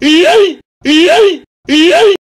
Yay! Yay! Yay!